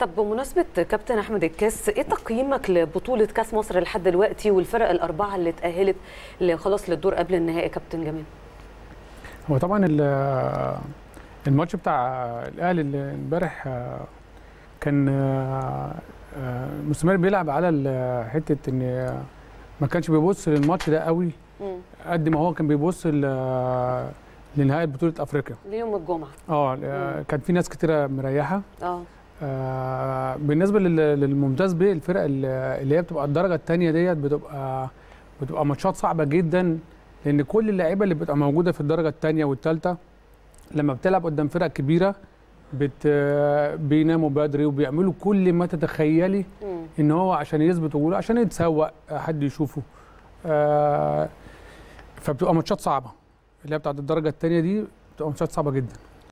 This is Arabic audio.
طب بمناسبة كابتن أحمد الكاس، إيه تقييمك لبطولة كأس مصر لحد دلوقتي والفرق الأربعة اللي اتأهلت خلاص للدور قبل النهائي كابتن جمال؟ هو طبعا الماتش بتاع الأهلي اللي امبارح كان مستمر بيلعب على حتة إن ما كانش بيبص للماتش ده قوي قد ما هو كان بيبص لنهائي بطولة أفريقيا ليوم الجمعة. كان في ناس كتيرة مريحة. بالنسبه للممتاز بيه، الفرق اللي هي بتبقى الدرجه الثانيه ديت بتبقى ماتشات صعبه جدا، لان كل اللعيبه اللي بتبقى موجوده في الدرجه الثانيه والثالثه لما بتلعب قدام فرق كبيره بيناموا بدري وبيعملوا كل ما تتخيلي ان هو عشان يثبت وجوده، عشان يتسوق حد يشوفه. فبتبقى ماتشات صعبه اللي هي بتاعت الدرجه الثانيه دي، بتبقى ماتشات صعبه جدا.